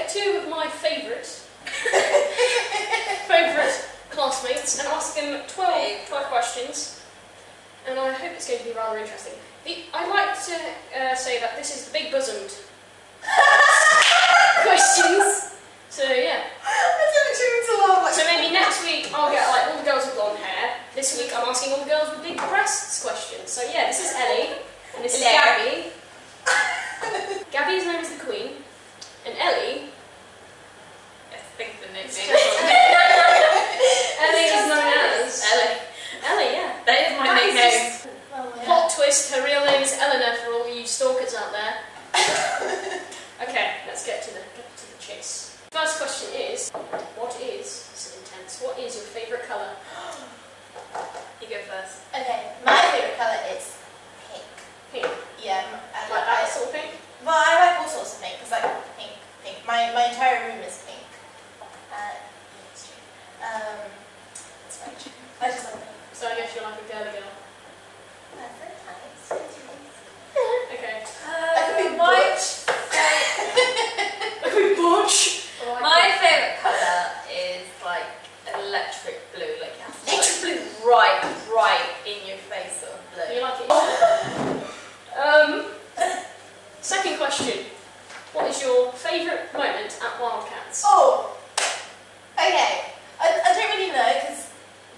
get two of my favourite classmates and ask them 12 questions, and I hope it's going to be rather interesting. I like to say that this is the big bosomed questions. So yeah. So maybe next week I'll get like all the girls with blonde hair. This week I'm asking all the girls with big breasts questions. So yeah, this is Ellie and this is Gabby. Gabby is known as the Queen, and Ellie. I think the name is. Ellie is known as Ellie. Ellie, yeah. That is my nickname. Plot twist: her real name is Eleanor. For all you stalkers out there. Okay, let's get to the chase. First question is, what is so intense? What is your favourite colour? You go first. Okay, my favourite colour is pink. Pink. Yeah, I like that sort of pink. Well, I like all sorts of pink because I like pink. My entire room is pink. That's true. That's very true. I just like pink. So I guess you're like a girly girl. That's okay. I could be butch. I could be butch. My favourite colour is like an electric blue, like electric blue, right in your face sort of blue. You like it? Second question. What is your favourite moment at Wildcats? Oh! Okay. I don't really know because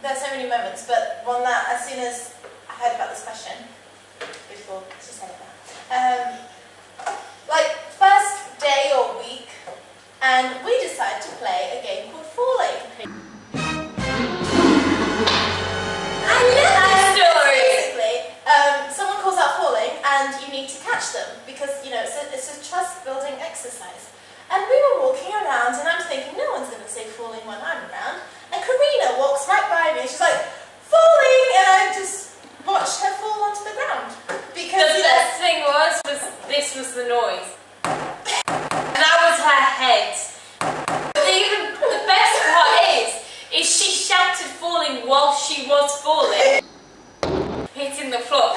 there's so many moments, but one that as soon as I heard about this question, before she said that, like first day or week, and we decided to play a game called Falling. Because, you know, it's a trust-building exercise. And we were walking around, and I'm thinking, no one's going to say falling when I'm around. And Karina walks right by me, and she's like, falling! And I just watched her fall onto the ground. Because the best thing was this was the noise. And that was her head. But even the best part is she shouted falling while she was falling. Hitting the floor.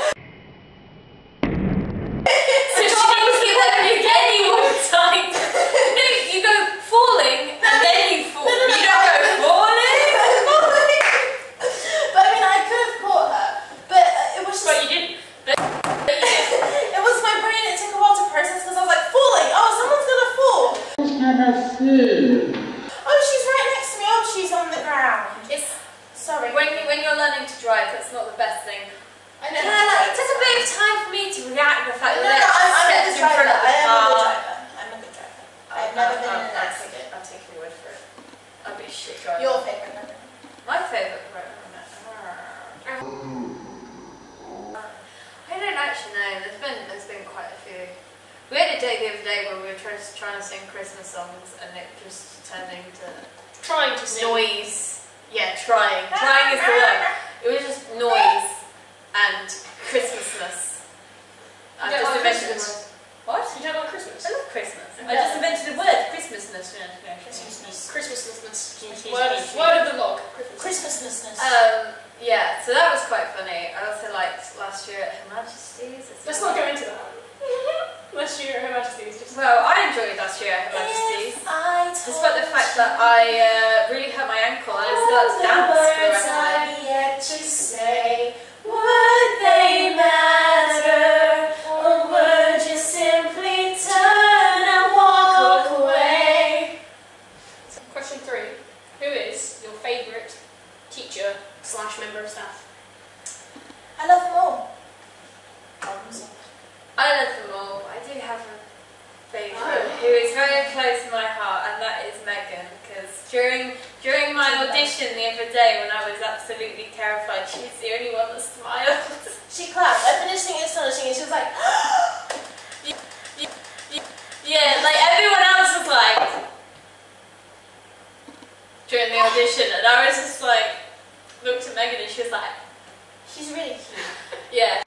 Trying to sing Christmas songs and it just turned into trying to sing. Noise. Yeah, trying. Trying is the word. It was just noise and Christmasness. I just invented a word. What? You don't like Christmas? I love Christmas. I just invented a word. Christmasness. Christmasness. Christmasness. Word of the log. Christmasnessness. Yeah. So that was quite funny. I also liked last year at Her Majesty's. Let's not go into that. Last year at Her Majesty's. Just well, I enjoyed last year at Her Majesty's. Despite the fact that I really hurt my ankle and I still had to dance for the rest of my life. Yet to say, would they matter? Or would you simply turn and walk away? So question 3. Who is your favourite teacher / member of staff? I love them all. I love them all. I do have a favourite who is very close to my heart, and that is Megan. Because during my audition the other day, when I was absolutely terrified, she was the only one that smiled. She clapped. I finished singing Astonishing, and she was like, yeah, like everyone else was like during the audition, and I was just like looked at Megan, and she was like, she's really cute. Yeah.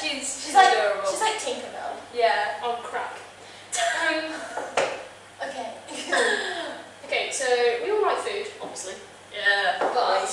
She's like adorable. She's like Tinkerbell. Yeah, on crack. Okay. Okay, so we all like food, obviously. Yeah. But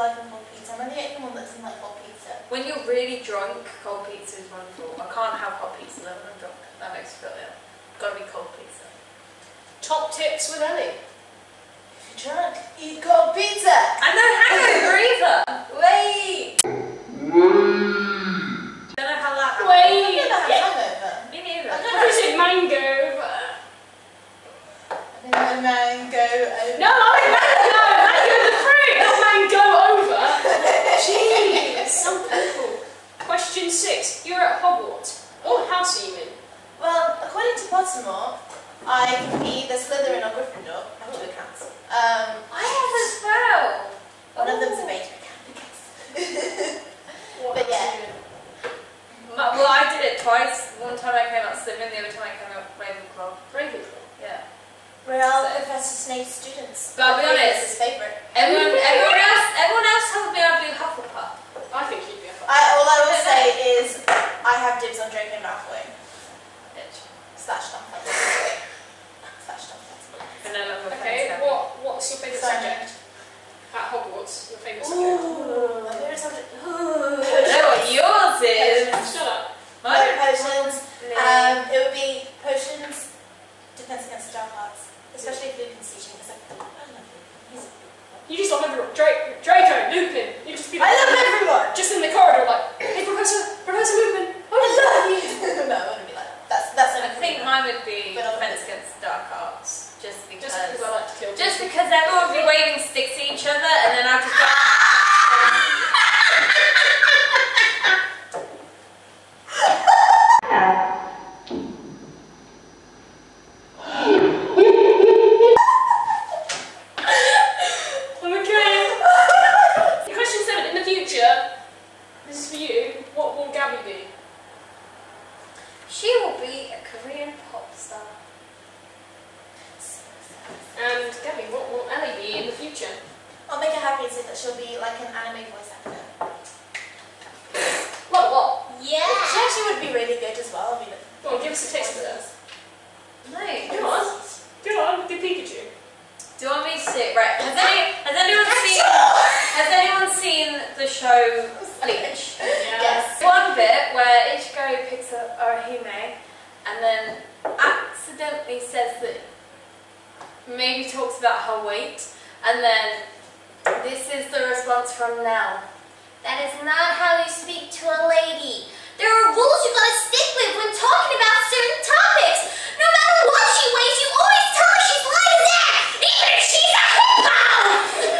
like a cold pizza. I'm the only one that doesn't like cold pizza. When you're really drunk, cold pizza is wonderful. I can't have hot pizza though when I'm drunk. That makes me feel ill. Gotta be cold pizza. Top tips with Ellie. If you're drunk, eat cold pizza. I know hangover either. Wait. Don't know how that happened. Wait. I never had hangover. Me neither. I said mango. Mango over. No, I mean mango. Mango the fruit. Not mango over. Jeez. Some people. Question 6. You're at Hogwarts. What house are you in? Well, according to Pottermore, I can be either Slytherin or Gryffindor. I have to account. I have as well. One of them's a major account, I guess. But yeah. Well, I did it twice. One time I came out Slytherin, the other time I came out Ravenclaw. Ravenclaw. Yeah. We're all Professor Snape's students. But I'll be honest, his favourite. Everyone else tells me I'll be Hufflepuff. I think you'd be a Hufflepuff. All I will say is I have dibs on Draco Malfoy. Bitch. /Dumbledore. Okay, what's your favourite subject? At Hogwarts, your favourite subject? Ooh, my favourite subject. Ooh. I know what yours is. Shut up. My potions. It would be potions. Defense against the dark arts, especially if Lupin's teaching. It's like, I love Lupin. You just love everyone. Draco, Lupin. You just be like, I love everyone. Just in the corridor, like, hey, Professor Lupin, I love you. No, I wouldn't be like that. That's I think mine would be Defense Against the Dark Arts, just because I like to kill. Just people. Because everyone would be waving sticks at each other, and then I'd just go. She'll be like an anime voice actor. What? Yeah! She actually would be really good as well. I mean, go on, give us a taste of this. No. Go on, do Pikachu. Do you want me to see it? Right, has anyone seen the show Bleach? Yes. One bit where Ichigo picks up Arahime and then accidentally says that, maybe talks about her weight, and then this is the response from Nell. That is not how you speak to a lady. There are rules you gotta stick with when talking about certain topics. No matter what she weighs, you always tell her she's like that, even if she's a hippo!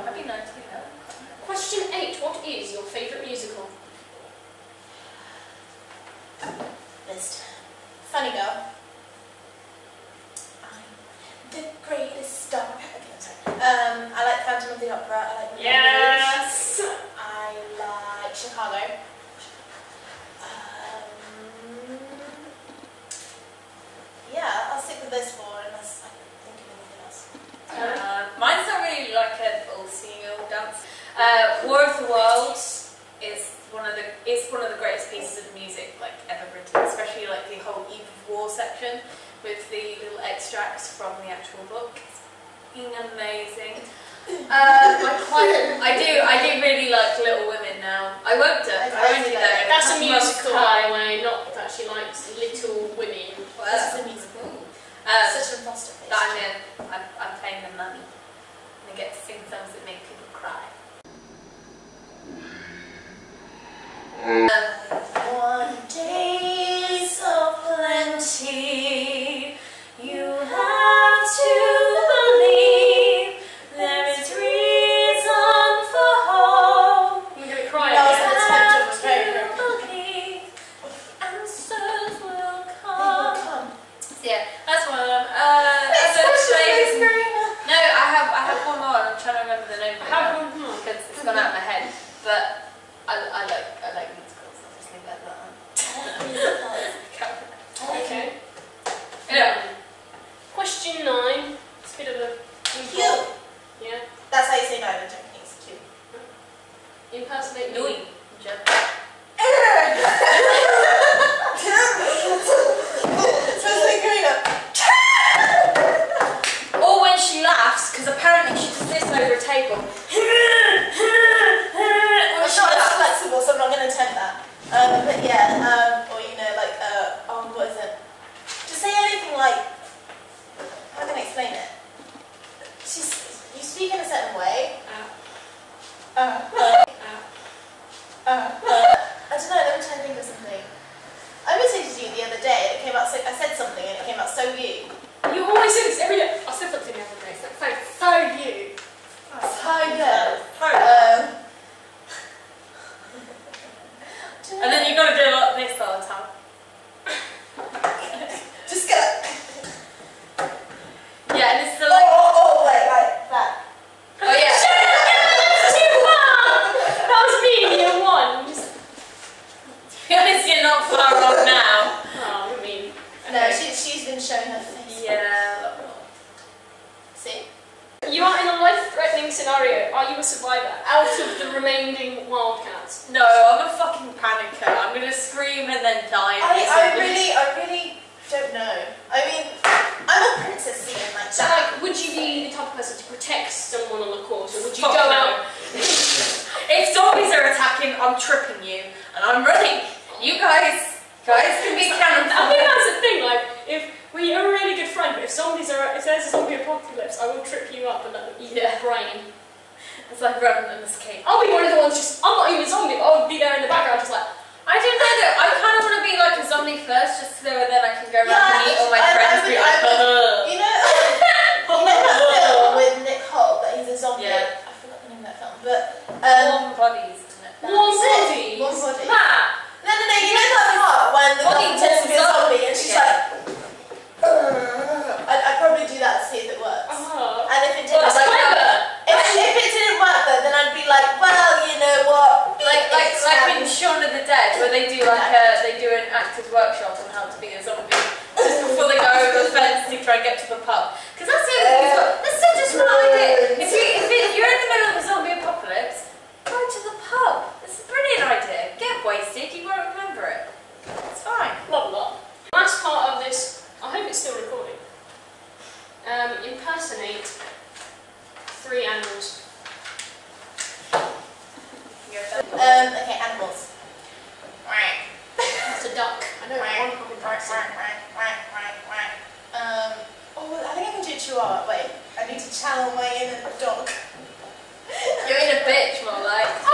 That'd be nice to know. Question 8. What is your favourite musical? List. Funny Girl. The greatest star. Okay, I'm sorry. I like Phantom of the Opera. I like the Yes! Movies. I like Chicago. Yeah, I'll stick with those four unless I can think of anything else. Mine's not really like a full single dance. War of the Worlds is one of the greatest pieces of music like ever written, especially like the whole Eve of War section, with the little extracts from the actual book. It's amazing. I do really like Little Women now. I won't do it. I only know. That's a musical, by the way, not that she likes Little Women. Well, that's a musical. Such an imposter face. That I'm in. I'm paying them money. And I get to sing songs that make people cry. One Days of Plenty. Or when she this over a table. It's not as flexible, so I'm not going to attempt that. But yeah, or you know, like, what is it? To say anything like, how can I explain it? You speak in a certain way. I don't know, let me try and think of something. I messaged you the other day, and it came out so, I said something and it came out so you. You always do this every day. I said something the other day, it's like, so you. So yeah. And then you've got to do a lot next time. Just go. Yeah, and it's the like... Oh, wait, like that. Oh, yeah. That was me in year one. To be honest, you're not far off now. Oh, I mean... Okay. No, she's been showing her face. Yeah. See? You are in a life-threatening scenario. Are you a survivor out of the remaining wildcats? No, I'm a fucking panicker. I'm gonna scream and then die. I really don't know. I mean, I'm a princess in my chat. Like, would you be the type of person to protect someone on the course, or would you go out? If zombies are attacking, I'm tripping you and I'm running. You guys can be cannoned. I think that's the thing. Like, you're a really good friend, but if there's a zombie apocalypse, I will trip you up and eat your brain. It's like Revenant and Escape. I'll be one of the ones I'm not even a zombie, but I'll be there in the background just like, I don't know though, I kind of want to be like a zombie first, just so then I can go back and eat all my friends. You know, that film with Nick Holt, that he's a zombie? Yeah. I forgot the name of that film, but... Warm Bodies, isn't it? Warm Bodies? Warm Bodies. No, you know that part when the zombie turns to be a zombie and she's like... I'd probably do that to see if it works. And if it didn't, if it didn't work though, then I'd be like, well, you know what? Like in Shaun of the Dead, where they do an actor's workshop on how to be a zombie just before they go over the fence to try and get to the pub. Because that's the other thing. That's so just one idea. If you're in the middle of a zombie apocalypse, go to the pub. It's a brilliant idea. Get wasted, you won't remember it. It's fine. Blah blah. Last part of this. I hope it's still recording. Impersonate 3 animals. Okay, animals. That's a duck. I know one probably barks. I think I can do chihuahua. Wait, I need to channel my inner dog. You're in a bitch, more like.